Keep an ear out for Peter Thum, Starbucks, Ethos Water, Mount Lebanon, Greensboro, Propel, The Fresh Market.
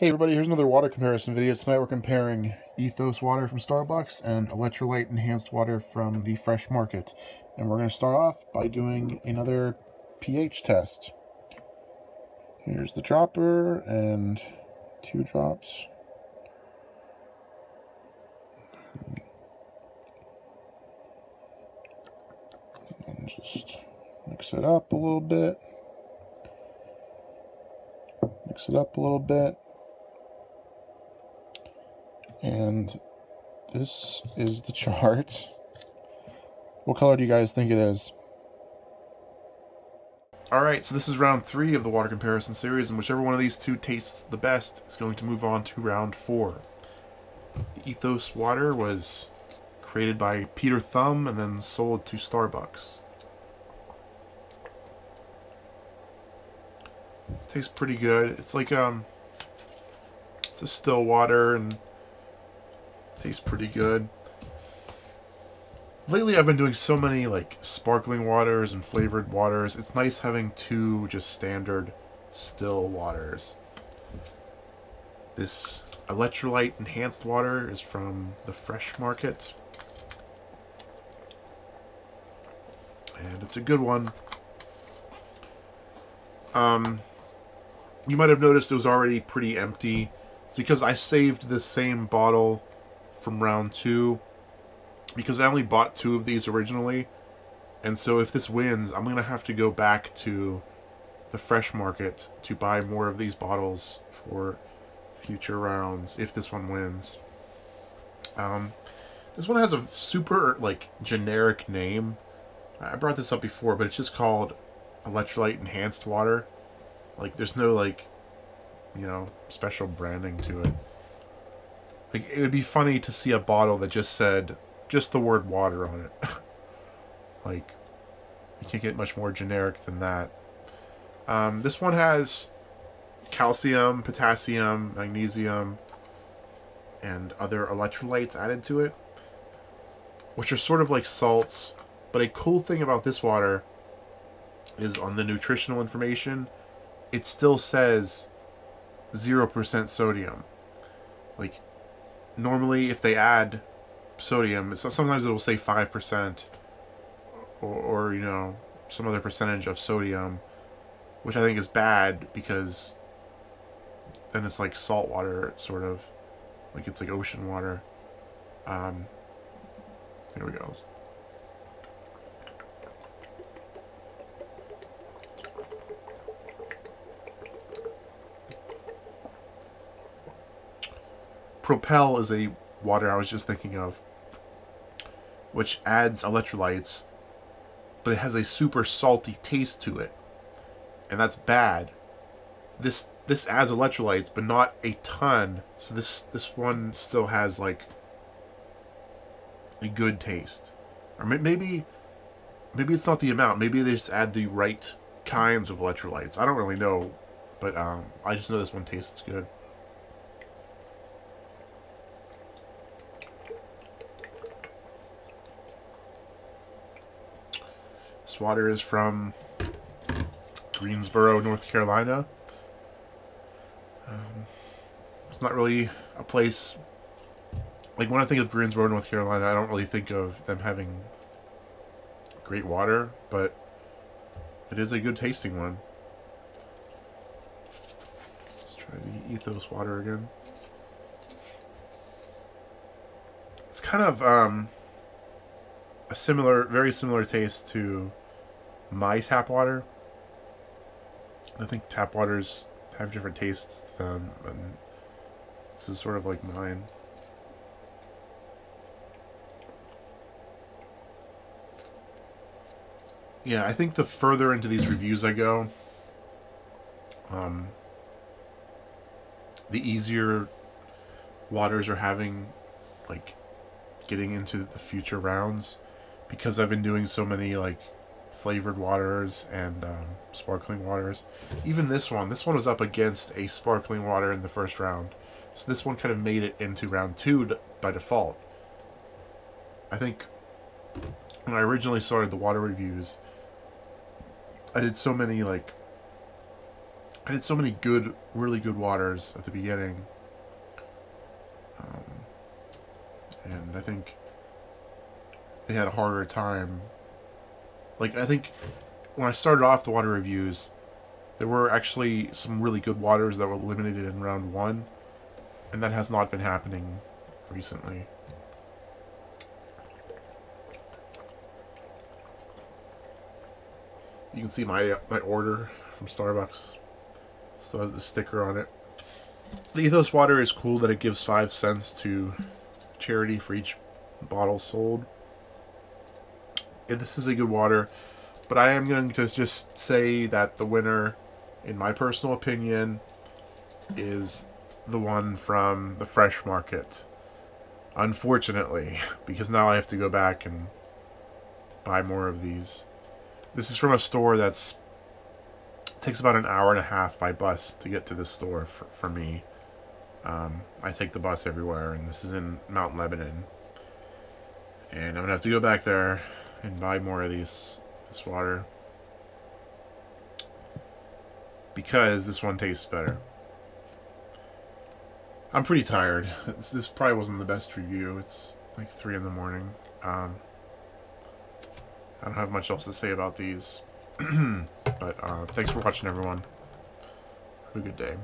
Hey everybody, here's another water comparison video. Tonight we're comparing Ethos Water from Starbucks and electrolyte enhanced water from The Fresh Market. And we're going to start off by doing another pH test. Here's the dropper and 2 drops. And just mix it up a little bit. Mix it up a little bit. And this is the chart. What color do you guys think it is? Alright, so this is round 3 of the water comparison series, and whichever one of these two tastes the best is going to move on to round 4. The Ethos Water was created by Peter Thum and then sold to Starbucks. It tastes pretty good. It's like, it's a still water and tastes pretty good. Lately I've been doing so many like sparkling waters and flavored waters. It's nice having 2 just standard still waters. This electrolyte enhanced water is from the Fresh Market. And it's a good one. You might have noticed it was already pretty empty. It's because I saved this same bottle from round 2, because I only bought 2 of these originally, and so if this wins I'm gonna have to go back to the Fresh Market to buy more of these bottles for future rounds if this one wins. This one has a super like generic name. I brought this up before, but it's just called electrolyte enhanced water. Like there's no like, you know, special branding to it. Like, it would be funny to see a bottle that just said, just the word water on it. Like, you can't get much more generic than that. This one has calcium, potassium, magnesium, and other electrolytes added to it, which are sort of like salts. But a cool thing about this water is on the nutritional information, it still says 0% sodium. Like, normally if they add sodium, sometimes it'll say 5% or you know, some other percentage of sodium, which I think is bad because then it's like salt water, sort of like it's like ocean water. Here we go. Propel is a water I was just thinking of, which adds electrolytes, but it has a super salty taste to it, and that's bad. This adds electrolytes, but not a ton, so this one still has like a good taste. Or maybe it's not the amount. Maybe they just add the right kinds of electrolytes. I don't really know, but I just know this one tastes good. This water is from Greensboro, North Carolina. It's not really a place, like when I think of Greensboro, North Carolina, I don't really think of them having great water, but it is a good tasting one. Let's try the Ethos water again. It's kind of a similar, very similar taste to my tap water. I think tap waters have different tastes to them, and this is sort of like mine. Yeah, I think the further into these reviews I go, the easier waters are having, like, getting into the future rounds, because I've been doing so many like flavored waters and sparkling waters. Even this one was up against a sparkling water in the first round, so this one kind of made it into round 2 by default. I think when I originally started the water reviews, I did so many like, I I did so many good, really good waters at the beginning. And I think they had a harder time. Like, I think when I started off the water reviews, there were actually some really good waters that were eliminated in round one, and that has not been happening recently. You can see my order from Starbucks. Still has the sticker on it. The Ethos Water is cool that it gives 5 cents to charity for each bottle sold. And this is a good water, but I am going to just say that the winner, in my personal opinion, is the one from the Fresh Market. Unfortunately, because now I have to go back and buy more of these. This is from a store that's takes about an hour and a half by bus to get to this store for me. I take the bus everywhere, and this is in Mount Lebanon. And I'm gonna have to go back there and buy more of this water, because this one tastes better. I'm pretty tired. This probably wasn't the best review. It's like 3 in the morning. I don't have much else to say about these. But thanks for watching, everyone. Have a good day.